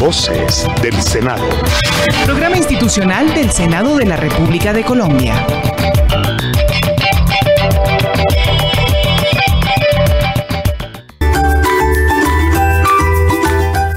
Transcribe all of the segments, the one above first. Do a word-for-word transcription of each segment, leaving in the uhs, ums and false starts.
Voces del Senado. Programa institucional del Senado de la República de Colombia.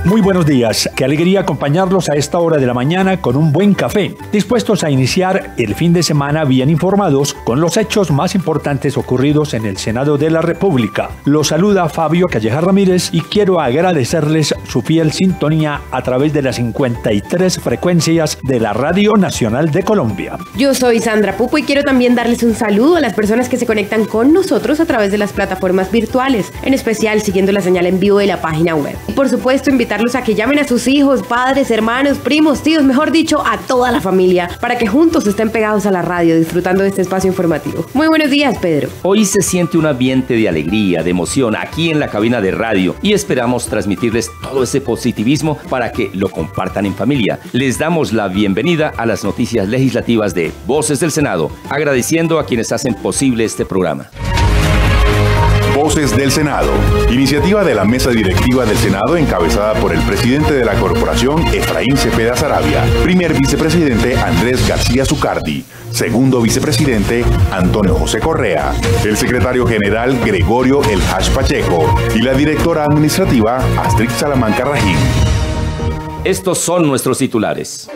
Muy buenos días, qué alegría acompañarlos a esta hora de la mañana con un buen café, dispuestos a iniciar el fin de semana bien informados con los hechos más importantes ocurridos en el Senado de la República. Los saluda Fabio Calleja Ramírez y quiero agradecerles su fiel sintonía a través de las cincuenta y tres frecuencias de la Radio Nacional de Colombia. Yo soy Sandra Pupo y quiero también darles un saludo a las personas que se conectan con nosotros a través de las plataformas virtuales, en especial siguiendo la señal en vivo de la página web. Y por supuesto, invitar a que llamen a sus hijos, padres, hermanos, primos, tíos, mejor dicho, a toda la familia, para que juntos estén pegados a la radio disfrutando de este espacio informativo. Muy buenos días, Pedro. Hoy se siente un ambiente de alegría, de emoción aquí en la cabina de radio y esperamos transmitirles todo ese positivismo para que lo compartan en familia. Les damos la bienvenida a las noticias legislativas de Voces del Senado, agradeciendo a quienes hacen posible este programa. Voces del Senado. Iniciativa de la Mesa Directiva del Senado encabezada por el presidente de la corporación, Efraín Cepeda Sarabia, primer vicepresidente Andrés García Zucardi, segundo vicepresidente Antonio José Correa, el secretario general Gregorio El Hash Pacheco y la directora administrativa Astrid Salamanca Rajín. Estos son nuestros titulares.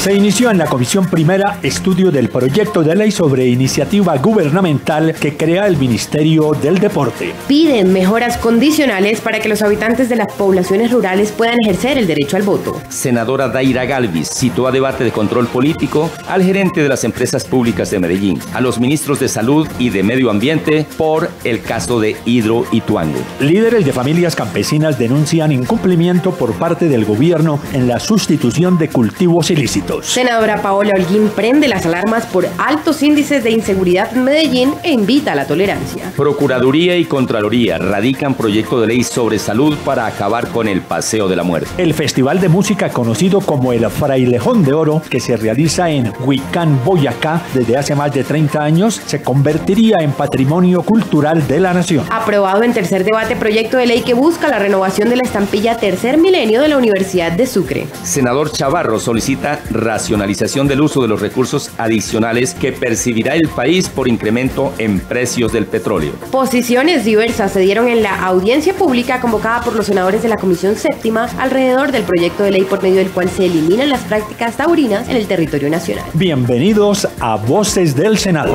Se inició en la Comisión Primera estudio del proyecto de ley sobre iniciativa gubernamental que crea el Ministerio del Deporte. Piden mejoras condicionales para que los habitantes de las poblaciones rurales puedan ejercer el derecho al voto. Senadora Daira Galvis citó a debate de control político al gerente de las empresas públicas de Medellín, a los ministros de Salud y de Medio Ambiente por el caso de Hidroituango. Líderes de familias campesinas denuncian incumplimiento por parte del gobierno en la sustitución de cultivos ilícitos. Senadora Paola Holguín prende las alarmas por altos índices de inseguridad en Medellín e invita a la tolerancia. Procuraduría y Contraloría radican proyecto de ley sobre salud para acabar con el paseo de la muerte. El festival de música conocido como el Frailejón de Oro, que se realiza en Güicán, Boyacá, desde hace más de treinta años, se convertiría en patrimonio cultural de la nación. Aprobado en tercer debate proyecto de ley que busca la renovación de la estampilla Tercer Milenio de la Universidad de Sucre. Senador Chavarro solicita racionalización del uso de los recursos adicionales que percibirá el país por incremento en precios del petróleo. Posiciones diversas se dieron en la audiencia pública convocada por los senadores de la Comisión Séptima alrededor del proyecto de ley por medio del cual se eliminan las prácticas taurinas en el territorio nacional. Bienvenidos a Voces del Senado.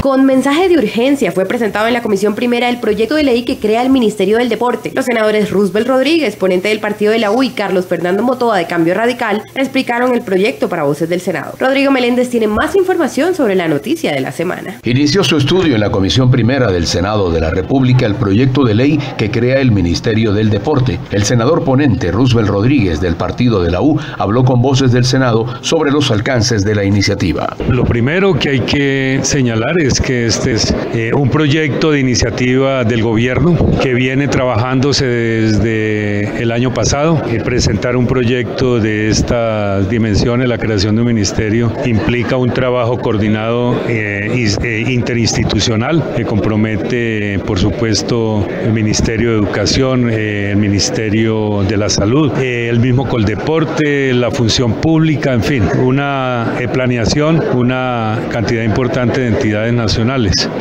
Con mensaje de urgencia fue presentado en la Comisión Primera el proyecto de ley que crea el Ministerio del Deporte. Los senadores Rusbel Rodríguez, ponente del Partido de la U, y Carlos Fernando Motoa, de Cambio Radical, explicaron el proyecto para Voces del Senado. Rodrigo Meléndez tiene más información sobre la noticia de la semana. Inició su estudio en la Comisión Primera del Senado de la República el proyecto de ley que crea el Ministerio del Deporte. El senador ponente Rusbel Rodríguez, del Partido de la U, habló con Voces del Senado sobre los alcances de la iniciativa. Lo primero que hay que señalar es que este es eh, un proyecto de iniciativa del gobierno que viene trabajándose desde el año pasado. Eh, presentar un proyecto de estas dimensiones, la creación de un ministerio, implica un trabajo coordinado eh, eh, interinstitucional que compromete, eh, por supuesto, el Ministerio de Educación, eh, el Ministerio de la Salud, eh, el mismo Coldeporte, la función pública, en fin, una eh, planeación, una cantidad importante de entidades nacionales.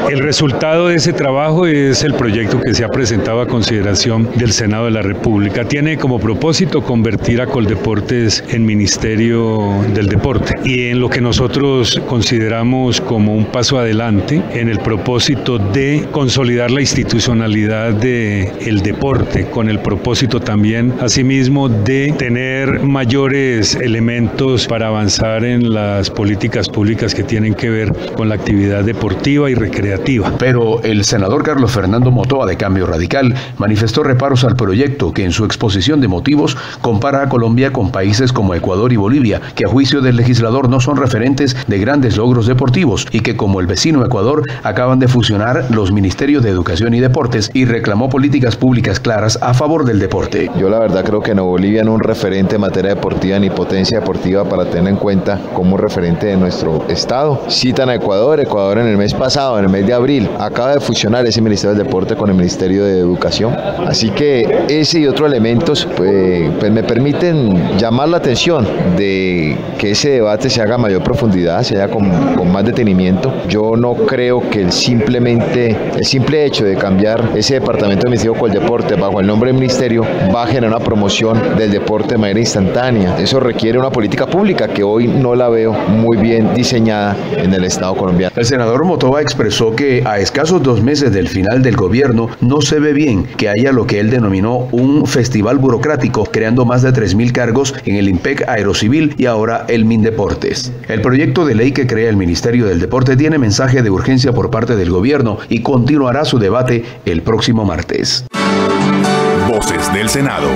El resultado de ese trabajo es el proyecto que se ha presentado a consideración del Senado de la República. Tiene como propósito convertir a Coldeportes en Ministerio del Deporte y en lo que nosotros consideramos como un paso adelante en el propósito de consolidar la institucionalidad del deporte, con el propósito también asimismo de tener mayores elementos para avanzar en las políticas públicas que tienen que ver con la actividad deportiva deportiva y recreativa. Pero el senador Carlos Fernando Motoa, de Cambio Radical, manifestó reparos al proyecto que en su exposición de motivos compara a Colombia con países como Ecuador y Bolivia, que a juicio del legislador no son referentes de grandes logros deportivos y que como el vecino Ecuador acaban de fusionar los ministerios de Educación y Deportes, y reclamó políticas públicas claras a favor del deporte. Yo la verdad creo que no, Bolivia no es un referente en materia deportiva ni potencia deportiva para tener en cuenta como referente de nuestro estado. Citan a Ecuador, Ecuador en el mes pasado, en el mes de abril, acaba de fusionar ese Ministerio del Deporte con el Ministerio de Educación. Así que ese y otros elementos pues, pues me permiten llamar la atención de que ese debate se haga a mayor profundidad, se haga con, con más detenimiento. Yo no creo que el, simplemente, el simple hecho de cambiar ese departamento administrativo con el deporte bajo el nombre del ministerio va a generar una promoción del deporte de manera instantánea. Eso requiere una política pública que hoy no la veo muy bien diseñada en el Estado colombiano. El senador Motoa expresó que a escasos dos meses del final del gobierno no se ve bien que haya lo que él denominó un festival burocrático, creando más de tres mil cargos en el IMPEC Aerocivil y ahora el MinDeportes. El proyecto de ley que crea el Ministerio del Deporte tiene mensaje de urgencia por parte del gobierno y continuará su debate el próximo martes. Voces del Senado.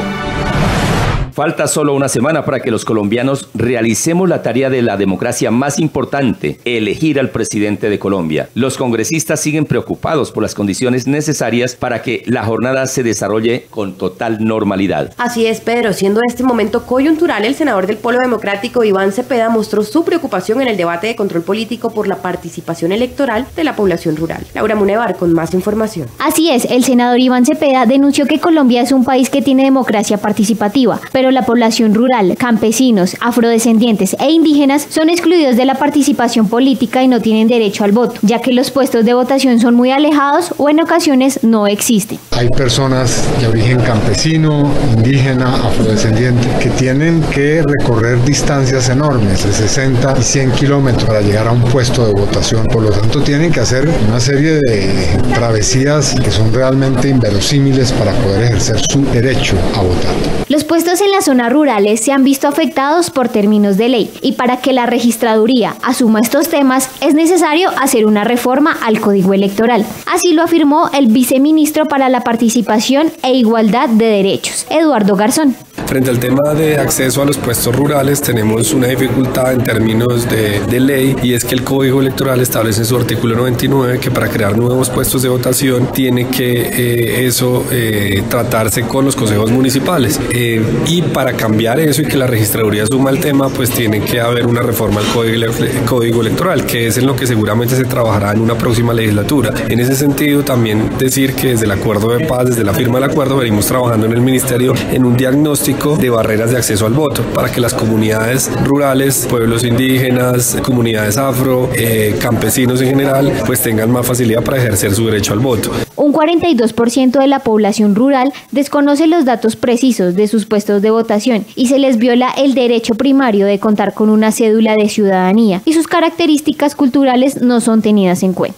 Falta solo una semana para que los colombianos realicemos la tarea de la democracia más importante, elegir al presidente de Colombia. Los congresistas siguen preocupados por las condiciones necesarias para que la jornada se desarrolle con total normalidad. Así es, Pedro. Siendo este momento coyuntural, el senador del Polo Democrático, Iván Cepeda, mostró su preocupación en el debate de control político por la participación electoral de la población rural. Laura Munevar con más información. Así es, el senador Iván Cepeda denunció que Colombia es un país que tiene democracia participativa, pero Pero la población rural, campesinos, afrodescendientes e indígenas son excluidos de la participación política y no tienen derecho al voto, ya que los puestos de votación son muy alejados o en ocasiones no existen. Hay personas de origen campesino, indígena, afrodescendiente que tienen que recorrer distancias enormes de sesenta y cien kilómetros para llegar a un puesto de votación. Por lo tanto, tienen que hacer una serie de travesías que son realmente inverosímiles para poder ejercer su derecho a votar. Los puestos en las zonas rurales se han visto afectados por términos de ley, y para que la registraduría asuma estos temas es necesario hacer una reforma al código electoral. Así lo afirmó el viceministro para la Participación e Igualdad de Derechos, Eduardo Garzón. Frente al tema de acceso a los puestos rurales tenemos una dificultad en términos de, de ley, y es que el código electoral establece en su artículo noventa y nueve que para crear nuevos puestos de votación tiene que eh, eso eh, tratarse con los consejos municipales, eh, y para cambiar eso y que la registraduría suma el tema pues tiene que haber una reforma al código, código electoral, que es en lo que seguramente se trabajará en una próxima legislatura. En ese sentido también decir que desde el acuerdo de paz, desde la firma del acuerdo, venimos trabajando en el ministerio en un diagnóstico de barreras de acceso al voto para que las comunidades rurales, pueblos indígenas, comunidades afro, eh, campesinos en general, pues tengan más facilidad para ejercer su derecho al voto. Un cuarenta y dos por ciento de la población rural desconoce los datos precisos de sus puestos de votación y se les viola el derecho primario de contar con una cédula de ciudadanía, y sus características culturales no son tenidas en cuenta.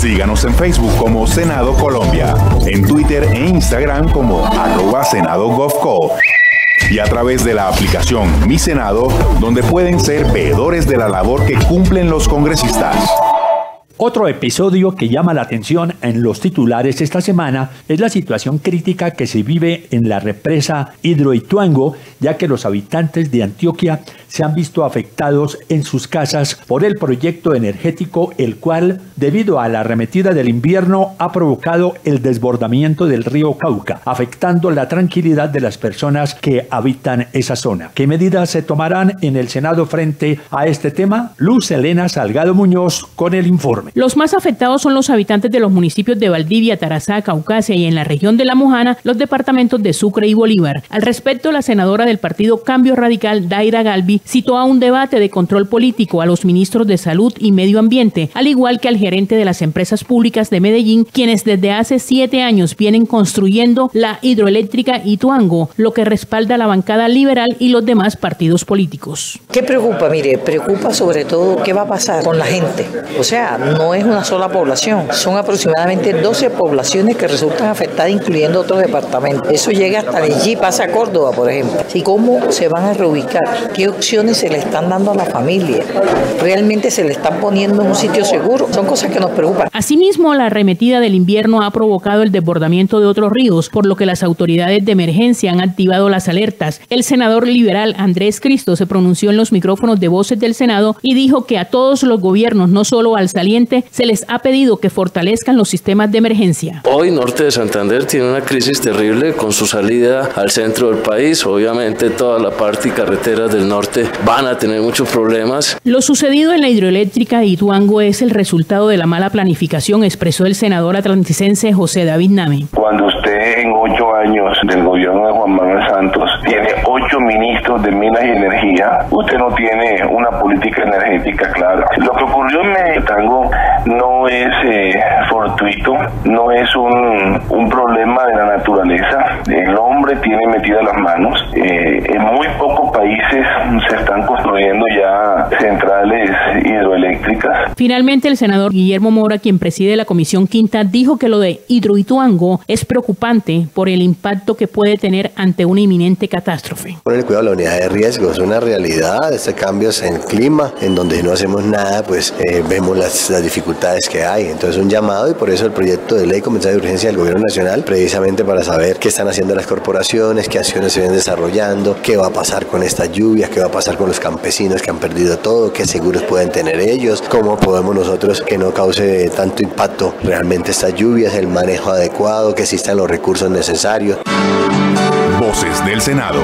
Síganos en Facebook como Senado Colombia, en Twitter e Instagram como arroba senado punto gov punto co y a través de la aplicación Mi Senado, donde pueden ser veedores de la labor que cumplen los congresistas. Otro episodio que llama la atención en los titulares esta semana es la situación crítica que se vive en la represa Hidroituango, ya que los habitantes de Antioquia se han visto afectados en sus casas por el proyecto energético, el cual, debido a la arremetida del invierno, ha provocado el desbordamiento del río Cauca, afectando la tranquilidad de las personas que habitan esa zona. ¿Qué medidas se tomarán en el Senado frente a este tema? Luz Elena Salgado Muñoz con el informe. Los más afectados son los habitantes de los municipios de Valdivia, Tarazá, Caucasia y en la región de La Mojana, los departamentos de Sucre y Bolívar. Al respecto, la senadora del partido Cambio Radical, Daira Galvis, citó a un debate de control político a los ministros de Salud y Medio Ambiente, al igual que al gerente de las empresas públicas de Medellín, quienes desde hace siete años vienen construyendo la hidroeléctrica Ituango, lo que respalda la bancada liberal y los demás partidos políticos. ¿Qué preocupa? Mire, preocupa sobre todo qué va a pasar con la gente. O sea, no es una sola población, son aproximadamente doce poblaciones que resultan afectadas, incluyendo otros departamentos. Eso llega hasta allí, pasa a Córdoba, por ejemplo. ¿Y cómo se van a reubicar? ¿Qué opciones se le están dando a la familia? ¿Realmente se le están poniendo en un sitio seguro? Son cosas que nos preocupan. Asimismo, la arremetida del invierno ha provocado el desbordamiento de otros ríos, por lo que las autoridades de emergencia han activado las alertas. El senador liberal Andrés Cristo se pronunció en los micrófonos de Voces del Senado y dijo que a todos los gobiernos, no solo al saliente, se les ha pedido que fortalezcan los sistemas de emergencia. Hoy Norte de Santander tiene una crisis terrible con su salida al centro del país. Obviamente toda la parte y carreteras del norte van a tener muchos problemas. Lo sucedido en la hidroeléctrica de Ituango es el resultado de la mala planificación, expresó el senador atlanticense José David Name. Cuando usted en ocho años del gobierno de Juan Manuel Santos tiene ocho ministros de Minas y Energía, usted no tiene una política energética clara. Lo que ocurrió en Medellín no es eh, fortuito, no es un, un problema de la naturaleza. El hombre tiene metidas las manos. Eh, en muy pocos países se están construyendo ya centrales hidroeléctricas. Finalmente, el senador Guillermo Mora, quien preside la Comisión Quinta, dijo que lo de Hidroituango es preocupante por el impacto que puede tener ante una inminente catástrofe. Poner cuidado a la unidad de riesgo, es una realidad, este cambio es en el clima, en donde si no hacemos nada, pues eh, vemos las, las dificultades que hay. Entonces un llamado, y por eso el proyecto de ley comenzado de urgencia del Gobierno Nacional, precisamente para saber qué están haciendo las corporaciones, qué acciones se vienen desarrollando, qué va a pasar con estas lluvias, qué va a pasar con los campesinos que han perdido todo, qué seguros pueden tener ellos, cómo podemos nosotros que no cause tanto impacto realmente estas lluvias, el manejo adecuado, que existan los recursos necesarios. Voces del Senado.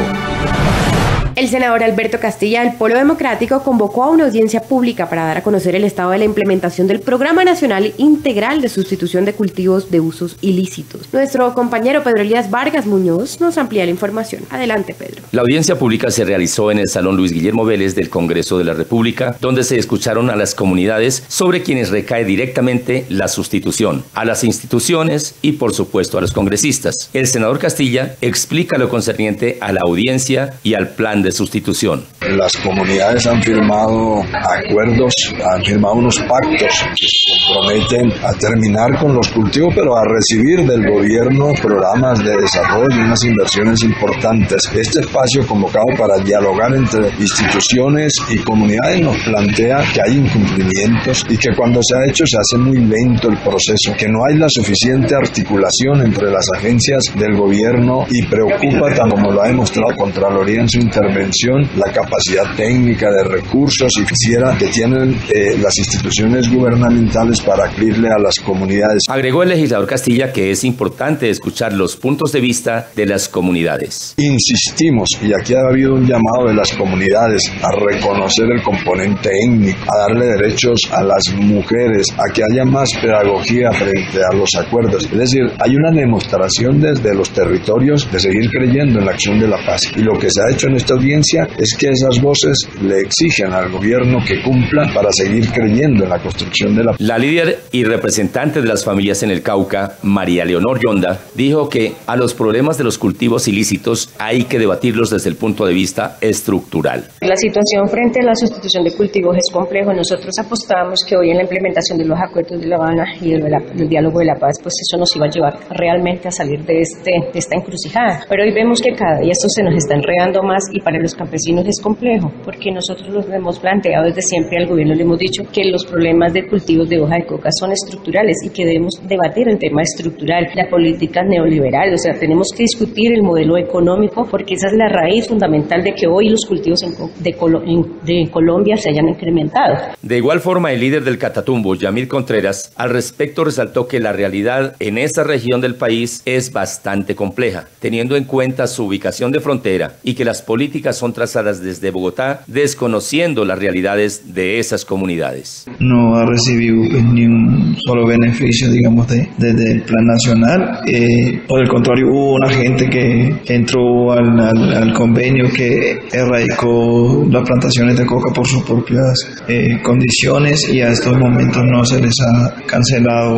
El senador Alberto Castilla del Polo Democrático convocó a una audiencia pública para dar a conocer el estado de la implementación del Programa Nacional Integral de Sustitución de Cultivos de Usos Ilícitos. Nuestro compañero Pedro Elías Vargas Muñoz nos amplía la información. Adelante, Pedro. La audiencia pública se realizó en el Salón Luis Guillermo Vélez del Congreso de la República, donde se escucharon a las comunidades sobre quienes recae directamente la sustitución, a las instituciones y, por supuesto, a los congresistas. El senador Castilla explica lo concerniente a la audiencia y al plan de sustitución. Las comunidades han firmado acuerdos, han firmado unos pactos que se comprometen a terminar con los cultivos, pero a recibir del gobierno programas de desarrollo y unas inversiones importantes. Este espacio convocado para dialogar entre instituciones y comunidades nos plantea que hay incumplimientos y que cuando se ha hecho se hace muy lento el proceso, que no hay la suficiente articulación entre las agencias del gobierno y preocupa, tanto como lo ha demostrado Contraloría en su intervención, la capacidad técnica de recursos y financiera que tienen eh, las instituciones gubernamentales para abrirle a las comunidades. Agregó el legislador Castilla que es importante escuchar los puntos de vista de las comunidades. Insistimos, y aquí ha habido un llamado de las comunidades a reconocer el componente étnico, a darle derechos a las mujeres, a que haya más pedagogía frente a los acuerdos. Es decir, hay una demostración desde los territorios de seguir creyendo en la acción de la paz. Y lo que se ha hecho en esta audiencia es que esas voces le exigen al gobierno que cumpla para seguir creyendo en la construcción de la paz. La líder y representante de las familias en el Cauca, María Leonor Yonda, dijo que a los problemas de los cultivos ilícitos hay que debatirlos desde el punto de vista estructural. La situación frente a la sustitución de cultivos es complejo. Nosotros apostamos que hoy en la implementación de los acuerdos de La Habana y del, del diálogo de la paz, pues eso nos iba a llevar realmente a salir de, este, de esta encrucijada. Pero hoy vemos que cada día esto se nos está enredando más y para los campesinos es complejo, porque nosotros los hemos planteado desde siempre al gobierno, le hemos dicho que los problemas de cultivos de hoja de coca son estructurales y que debemos debatir el tema estructural, las políticas neoliberales, o sea, tenemos que discutir el modelo económico, porque esa es la raíz fundamental de que hoy los cultivos en, de, Colo, en, de Colombia se hayan incrementado. De igual forma, el líder del Catatumbo, Yamil Contreras, al respecto resaltó que la realidad en esta región del país es bastante compleja, teniendo en cuenta su ubicación de frontera y que las políticas políticas son trazadas desde Bogotá, desconociendo las realidades de esas comunidades. No ha recibido pues, ni un solo beneficio, digamos, de, desde el plan nacional. Eh, por el contrario, hubo una gente que entró al, al, al convenio que erradicó las plantaciones de coca por sus propias eh, condiciones y a estos momentos no se les ha cancelado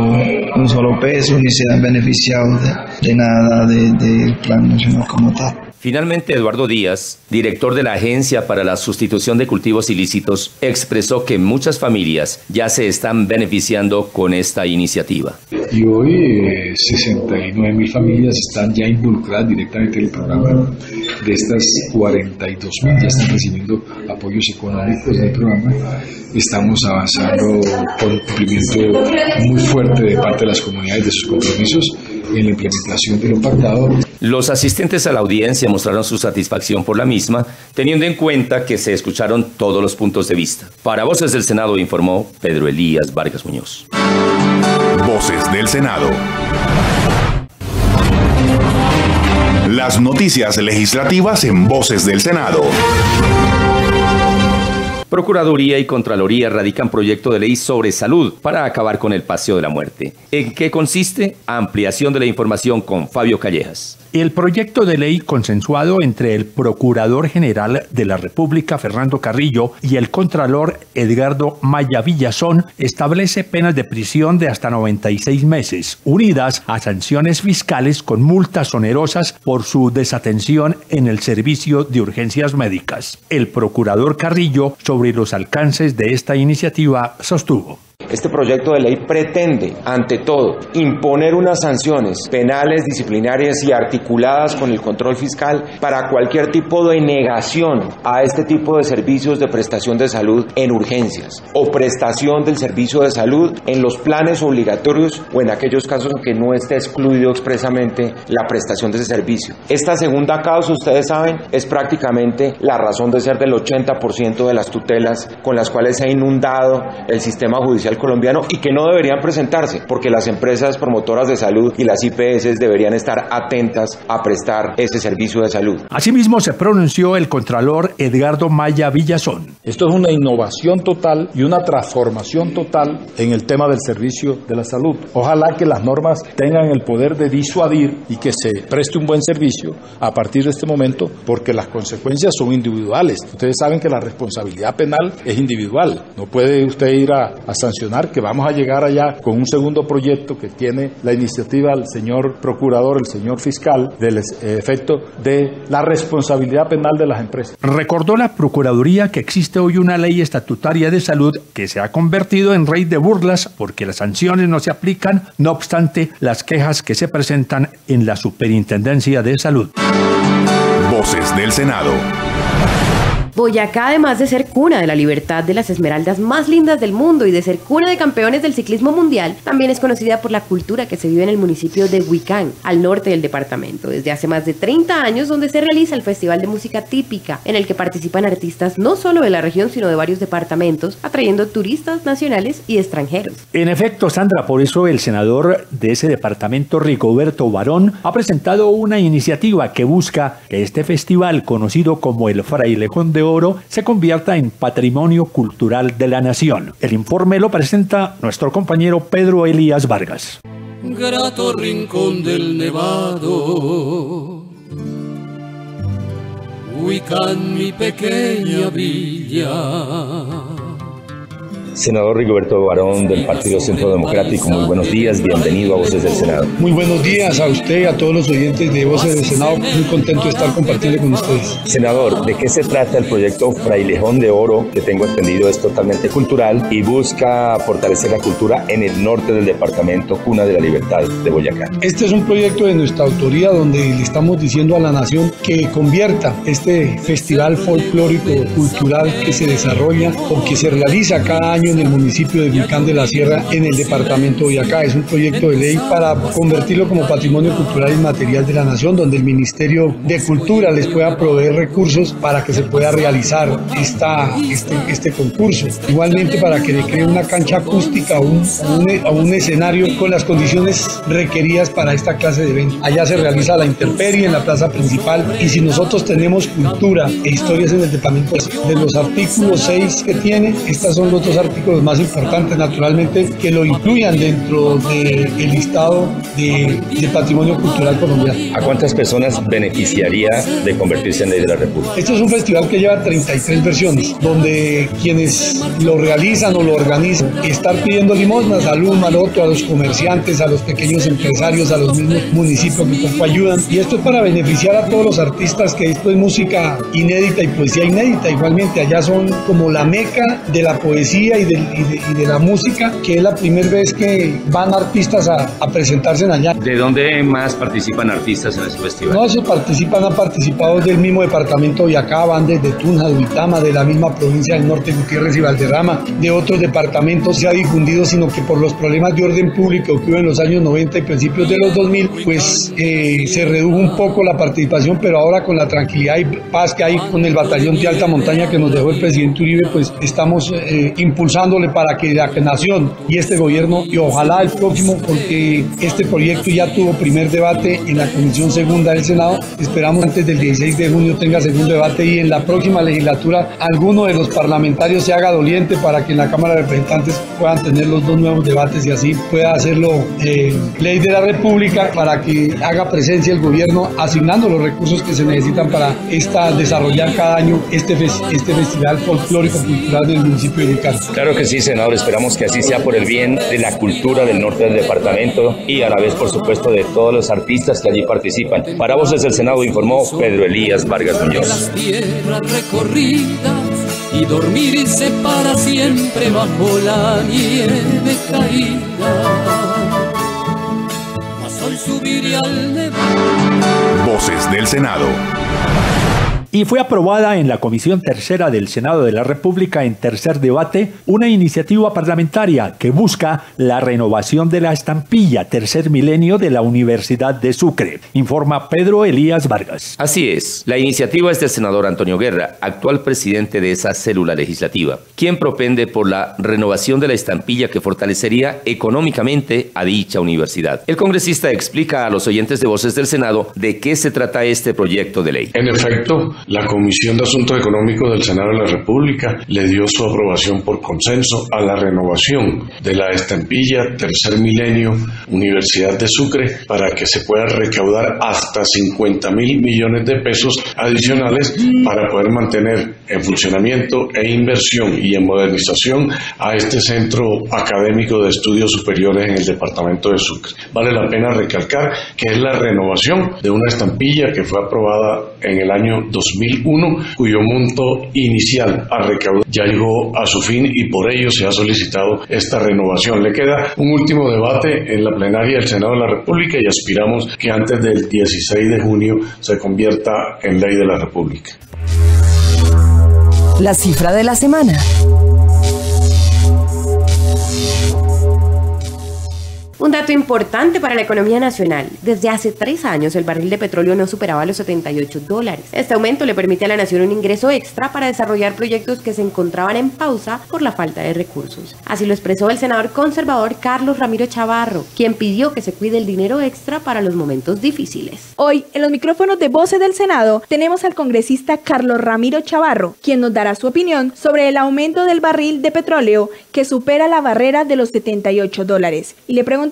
un solo peso ni se han beneficiado de, de nada del de plan nacional como tal. Finalmente, Eduardo Díaz, director de la Agencia para la Sustitución de Cultivos Ilícitos, expresó que muchas familias ya se están beneficiando con esta iniciativa. Y hoy eh, sesenta y nueve mil familias están ya involucradas directamente en el programa. De estas cuarenta y dos mil ya están recibiendo apoyos económicos del programa. Estamos avanzando por un cumplimiento muy fuerte de parte de las comunidades de sus compromisos en la implementación de lo pactado. Los asistentes a la audiencia mostraron su satisfacción por la misma, teniendo en cuenta que se escucharon todos los puntos de vista. Para Voces del Senado informó Pedro Elías Vargas Muñoz. Voces del Senado. Las noticias legislativas en Voces del Senado. Procuraduría y Contraloría radican proyecto de ley sobre salud para acabar con el paseo de la muerte. ¿En qué consiste? Ampliación de la información con Fabio Callejas. El proyecto de ley consensuado entre el Procurador General de la República, Fernando Carrillo, y el Contralor Edgardo Maya Villazón establece penas de prisión de hasta noventa y seis meses, unidas a sanciones fiscales con multas onerosas por su desatención en el servicio de urgencias médicas. El Procurador Carrillo, sobre Sobre los alcances de esta iniciativa, sostuvo. Este proyecto de ley pretende, ante todo, imponer unas sanciones penales, disciplinarias y articuladas con el control fiscal para cualquier tipo de negación a este tipo de servicios de prestación de salud en urgencias o prestación del servicio de salud en los planes obligatorios o en aquellos casos en que no esté excluido expresamente la prestación de ese servicio. Esta segunda causa, ustedes saben, es prácticamente la razón de ser del ochenta por ciento de las tutelas con las cuales se ha inundado el sistema judicial colombiano y que no deberían presentarse, porque las empresas promotoras de salud y las I P S deberían estar atentas a prestar ese servicio de salud. Asimismo se pronunció el contralor Edgardo Maya Villazón. Esto es una innovación total y una transformación total en el tema del servicio de la salud. Ojalá que las normas tengan el poder de disuadir y que se preste un buen servicio a partir de este momento, porque las consecuencias son individuales. Ustedes saben que la responsabilidad penal es individual. No puede usted ir a, a sancionar que vamos a llegar allá con un segundo proyecto que tiene la iniciativa del señor procurador, el señor fiscal, del efecto de la responsabilidad penal de las empresas. Recordó la Procuraduría que existe hoy una ley estatutaria de salud que se ha convertido en rey de burlas porque las sanciones no se aplican, no obstante las quejas que se presentan en la Superintendencia de Salud. Voces del Senado. Boyacá, además de ser cuna de la libertad de las esmeraldas más lindas del mundo y de ser cuna de campeones del ciclismo mundial, también es conocida por la cultura que se vive en el municipio de Güicán, al norte del departamento, desde hace más de treinta años, donde se realiza el Festival de Música Típica, en el que participan artistas no solo de la región, sino de varios departamentos, atrayendo turistas nacionales y extranjeros. En efecto, Sandra, por eso el senador de ese departamento, Rigoberto Barón, ha presentado una iniciativa que busca que este festival, conocido como el Frailejón de Oro, se convierta en patrimonio cultural de la nación. El informe lo presenta nuestro compañero Pedro Elías Vargas. Grato rincón del Nevado, Huicán, mi pequeña villa. Senador Rigoberto Barón del Partido Centro Democrático, muy buenos días, bienvenido a Voces del Senado. Muy buenos días a usted y a todos los oyentes de Voces del Senado, muy contento de estar compartiendo con ustedes. Senador, ¿de qué se trata el proyecto Frailejón de Oro, que tengo entendido es totalmente cultural y busca fortalecer la cultura en el norte del departamento, cuna de la libertad de Boyacá? Este es un proyecto de nuestra autoría donde le estamos diciendo a la nación que convierta este festival folclórico cultural que se desarrolla o que se realiza cada año en el municipio de Güicán de la Sierra, en el departamento de Boyacá. Es un proyecto de ley para convertirlo como patrimonio cultural inmaterial de la nación, donde el Ministerio de Cultura les pueda proveer recursos para que se pueda realizar esta, este, este concurso. Igualmente, para que le cree una cancha acústica o un, un, un escenario con las condiciones requeridas para esta clase de eventos. Allá se realiza la intemperie en la plaza principal, y si nosotros tenemos cultura e historias en el departamento, de los artículos seis que tiene, estas son los dos artículos políticos más importantes, naturalmente, que lo incluyan dentro del de listado de, de patrimonio cultural colombiano. ¿A cuántas personas beneficiaría de convertirse en Ley de la República? Este es un festival que lleva treinta y tres versiones, donde quienes lo realizan o lo organizan, están pidiendo limosnas al uno, al otro, a los comerciantes, a los pequeños empresarios, a los mismos municipios que poco ayudan. Y esto es para beneficiar a todos los artistas, que esto es música inédita y poesía inédita. Igualmente, allá son como la meca de la poesía y de, y de, y de la música, que es la primera vez que van artistas a, a presentarse en allá. ¿De dónde más participan artistas en este festival? No, se participan, han participado del mismo departamento de Boyacá, van desde Tunja, Duitama, de la misma provincia del norte, Gutiérrez y Valderrama, de otros departamentos se ha difundido, sino que por los problemas de orden público que hubo en los años noventa y principios de los dos mil, pues eh, se redujo un poco la participación, pero ahora con la tranquilidad y paz que hay con el batallón de alta montaña que nos dejó el presidente Uribe, pues estamos eh, impulsándole para que la nación y este gobierno, y ojalá el próximo, porque este proyecto ya tuvo primer debate en la Comisión Segunda del Senado, esperamos antes del dieciséis de junio tenga segundo debate y en la próxima legislatura alguno de los parlamentarios se haga doliente para que en la Cámara de Representantes puedan tener los dos nuevos debates y así pueda hacerlo eh, Ley de la República, para que haga presencia el gobierno asignando los recursos que se necesitan para esta, desarrollar cada año este, fe, este festival folclórico-cultural del municipio de Güicán. Claro que sí, senador, esperamos que así sea por el bien de la cultura del norte del departamento y a la vez, por supuesto, de todos los artistas que allí participan. Para Voces del Senado informó Pedro Elías Vargas Muñoz. Y dormirse para siempre bajo la nieve caída. Mas hoy subiré al nevado. Voces del Senado. Y fue aprobada en la Comisión Tercera del Senado de la República, en tercer debate, una iniciativa parlamentaria que busca la renovación de la estampilla Tercer Milenio de la Universidad de Sucre, informa Pedro Elías Vargas. Así es, la iniciativa es del senador Antonio Guerra, actual presidente de esa célula legislativa, quien propende por la renovación de la estampilla que fortalecería económicamente a dicha universidad. El congresista explica a los oyentes de Voces del Senado de qué se trata este proyecto de ley. En efecto, la Comisión de Asuntos Económicos del Senado de la República le dio su aprobación por consenso a la renovación de la estampilla Tercer Milenio Universidad de Sucre para que se pueda recaudar hasta cincuenta mil millones de pesos adicionales para poder mantener en funcionamiento e inversión y en modernización a este centro académico de estudios superiores en el departamento de Sucre. Vale la pena recalcar que es la renovación de una estampilla que fue aprobada en el año dos mil uno, cuyo monto inicial a recaudar ya llegó a su fin y por ello se ha solicitado esta renovación. Le queda un último debate en la plenaria del Senado de la República y aspiramos que antes del dieciséis de junio se convierta en Ley de la República. La cifra de la semana. Un dato importante para la economía nacional. Desde hace tres años el barril de petróleo no superaba los setenta y ocho dólares. Este aumento le permite a la nación un ingreso extra para desarrollar proyectos que se encontraban en pausa por la falta de recursos. Así lo expresó el senador conservador Carlos Ramiro Chavarro, quien pidió que se cuide el dinero extra para los momentos difíciles. Hoy, en los micrófonos de Voces del Senado, tenemos al congresista Carlos Ramiro Chavarro, quien nos dará su opinión sobre el aumento del barril de petróleo que supera la barrera de los setenta y ocho dólares. Y le preguntamos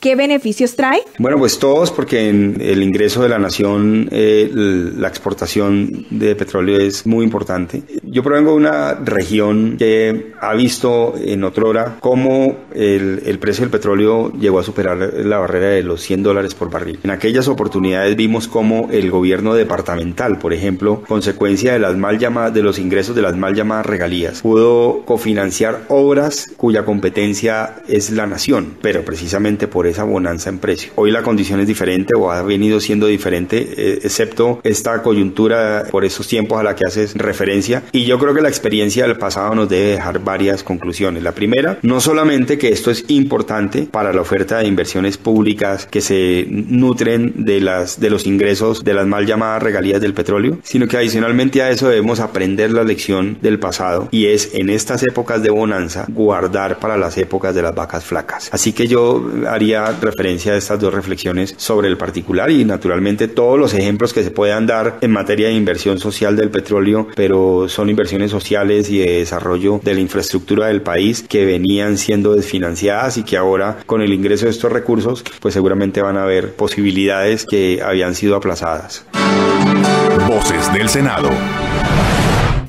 ¿qué beneficios trae? Bueno, pues todos, porque en el ingreso de la nación, eh, la exportación de petróleo es muy importante. Yo provengo de una región que ha visto en otrora cómo el, el precio del petróleo llegó a superar la barrera de los cien dólares por barril. En aquellas oportunidades vimos cómo el gobierno departamental, por ejemplo, consecuencia de las mal llamadas, de los ingresos de las mal llamadas regalías, pudo cofinanciar obras cuya competencia es la nación, pero precisamente por esa bonanza en precio. Hoy la condición es diferente o ha venido siendo diferente, eh, excepto esta coyuntura por esos tiempos a la que haces referencia, y yo creo que la experiencia del pasado nos debe dejar varias conclusiones. La primera, no solamente que esto es importante para la oferta de inversiones públicas que se nutren de, las, de los ingresos de las mal llamadas regalías del petróleo, sino que adicionalmente a eso debemos aprender la lección del pasado, y es en estas épocas de bonanza guardar para las épocas de las vacas flacas. Así que yo cual haría referencia a estas dos reflexiones sobre el particular y naturalmente todos los ejemplos que se puedan dar en materia de inversión social del petróleo, pero son inversiones sociales y de desarrollo de la infraestructura del país que venían siendo desfinanciadas y que ahora con el ingreso de estos recursos pues seguramente van a haber posibilidades que habían sido aplazadas. Voces del Senado.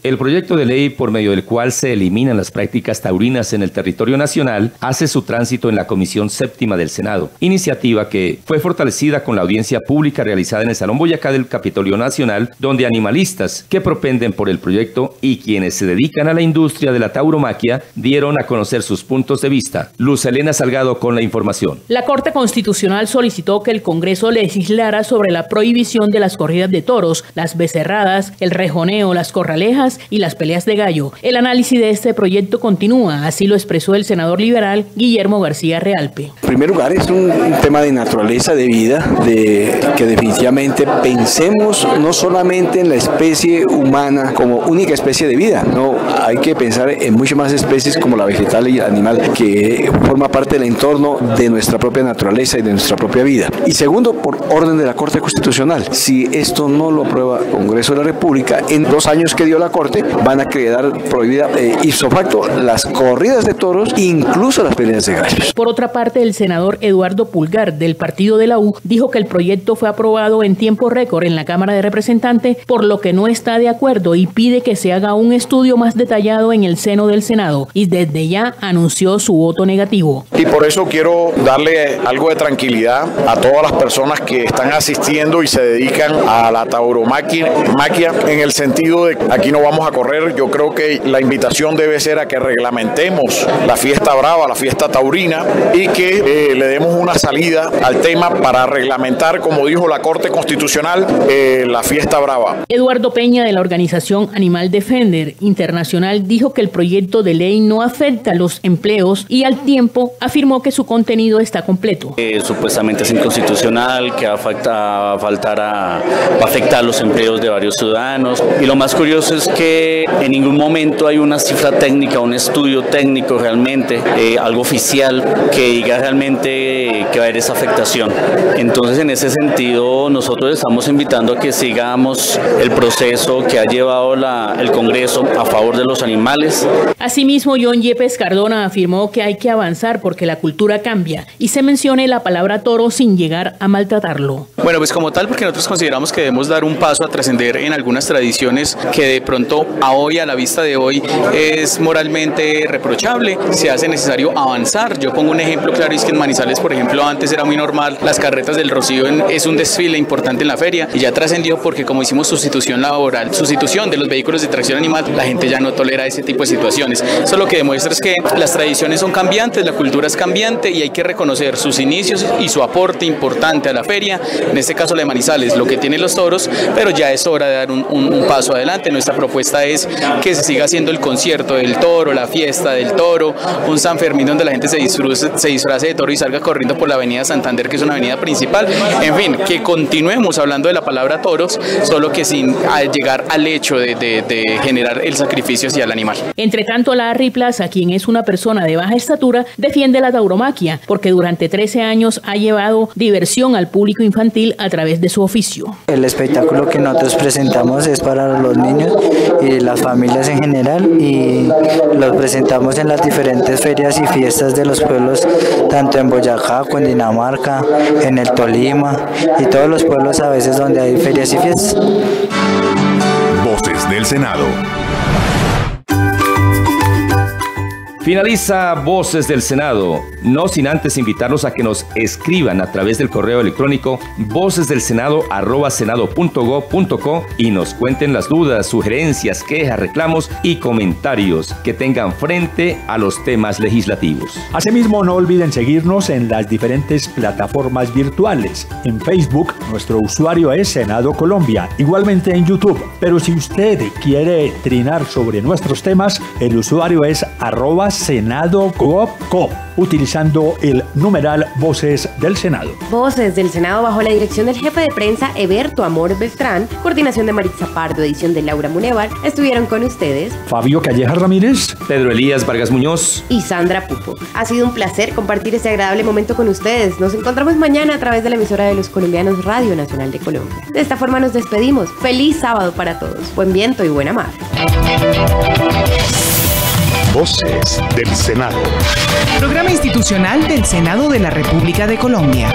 El proyecto de ley por medio del cual se eliminan las prácticas taurinas en el territorio nacional hace su tránsito en la Comisión Séptima del Senado, iniciativa que fue fortalecida con la audiencia pública realizada en el Salón Boyacá del Capitolio Nacional, donde animalistas que propenden por el proyecto y quienes se dedican a la industria de la tauromaquia dieron a conocer sus puntos de vista. Luz Elena Salgado con la información. La Corte Constitucional solicitó que el Congreso legislara sobre la prohibición de las corridas de toros, las becerradas, el rejoneo, las corralejas y las peleas de gallo. El análisis de este proyecto continúa, así lo expresó el senador liberal Guillermo García Realpe. En primer lugar, es un tema de naturaleza, de vida, de que definitivamente pensemos no solamente en la especie humana como única especie de vida, no, hay que pensar en muchas más especies como la vegetal y el animal que forma parte del entorno de nuestra propia naturaleza y de nuestra propia vida. Y segundo, por orden de la Corte Constitucional, si esto no lo aprueba el Congreso de la República, en dos años que dio la Corte, van a quedar prohibidas eh, ipso facto las corridas de toros, incluso las peleas de gallos. Por otra parte, el senador Eduardo Pulgar del Partido de la U dijo que el proyecto fue aprobado en tiempo récord en la Cámara de Representantes, por lo que no está de acuerdo y pide que se haga un estudio más detallado en el seno del Senado, y desde ya anunció su voto negativo. Y por eso quiero darle algo de tranquilidad a todas las personas que están asistiendo y se dedican a la tauromaquia, en el sentido de aquí no vamos a correr. Yo creo que la invitación debe ser a que reglamentemos la fiesta brava, la fiesta taurina, y que eh, le demos una salida al tema para reglamentar, como dijo la Corte Constitucional, eh, la fiesta brava. Eduardo Peña de la organización Animal Defender Internacional dijo que el proyecto de ley no afecta los empleos y al tiempo afirmó que su contenido está completo. Eh, supuestamente es inconstitucional, que afecta, afectar a, va a afectar los empleos de varios ciudadanos, y lo más curioso es que en ningún momento hay una cifra técnica, un estudio técnico realmente, eh, algo oficial que diga realmente que va a haber esa afectación. Entonces, en ese sentido, nosotros estamos invitando a que sigamos el proceso que ha llevado la, el Congreso a favor de los animales. Asimismo, John Yepes Cardona afirmó que hay que avanzar porque la cultura cambia y se mencione la palabra toro sin llegar a maltratarlo. Bueno, pues como tal, porque nosotros consideramos que debemos dar un paso a trascender en algunas tradiciones que de pronto a hoy, a la vista de hoy, es moralmente reprochable. Se hace necesario avanzar. Yo pongo un ejemplo claro, es que en Manizales, por ejemplo, antes era muy normal las carretas del Rocío, en, es un desfile importante en la feria, y ya trascendió porque como hicimos sustitución laboral, sustitución de los vehículos de tracción animal, la gente ya no tolera ese tipo de situaciones. Eso lo que demuestra es que las tradiciones son cambiantes, la cultura es cambiante y hay que reconocer sus inicios y su aporte importante a la feria, en este caso la de Manizales, lo que tienen los toros, pero ya es hora de dar un, un, un paso adelante. Nuestra propuesta Esta es que se siga haciendo el concierto del toro, la fiesta del toro, un San Fermín donde la gente se disfrace, se disfrace de toro y salga corriendo por la avenida Santander, que es una avenida principal. En fin, que continuemos hablando de la palabra toros, solo que sin llegar al hecho de, de, de generar el sacrificio hacia el animal. Entre tanto, Larry Plaza, quien es una persona de baja estatura, defiende la tauromaquia porque durante trece años ha llevado diversión al público infantil a través de su oficio. El espectáculo que nosotros presentamos es para los niños y las familias en general, y los presentamos en las diferentes ferias y fiestas de los pueblos, tanto en Boyacá, Cundinamarca, en el Tolima y todos los pueblos a veces donde hay ferias y fiestas. Voces del Senado. Finaliza Voces del Senado, no sin antes invitarlos a que nos escriban a través del correo electrónico voces del senado arroba senado punto gob punto co y nos cuenten las dudas, sugerencias, quejas, reclamos y comentarios que tengan frente a los temas legislativos. Asimismo, no olviden seguirnos en las diferentes plataformas virtuales. En Facebook, nuestro usuario es Senado Colombia, igualmente en YouTube. Pero si usted quiere trinar sobre nuestros temas, el usuario es arroba Senado Cop, utilizando el numeral Voces del Senado. Voces del Senado, bajo la dirección del jefe de prensa Eberto Amor Beltrán, coordinación de Maritza Pardo, edición de Laura Munevar, estuvieron con ustedes Fabio Calleja Ramírez, Pedro Elías Vargas Muñoz y Sandra Pupo. Ha sido un placer compartir este agradable momento con ustedes. Nos encontramos mañana a través de la emisora de los colombianos Radio Nacional de Colombia. De esta forma nos despedimos. Feliz sábado para todos. Buen viento y buena mar. Voces del Senado. Programa institucional del Senado de la República de Colombia.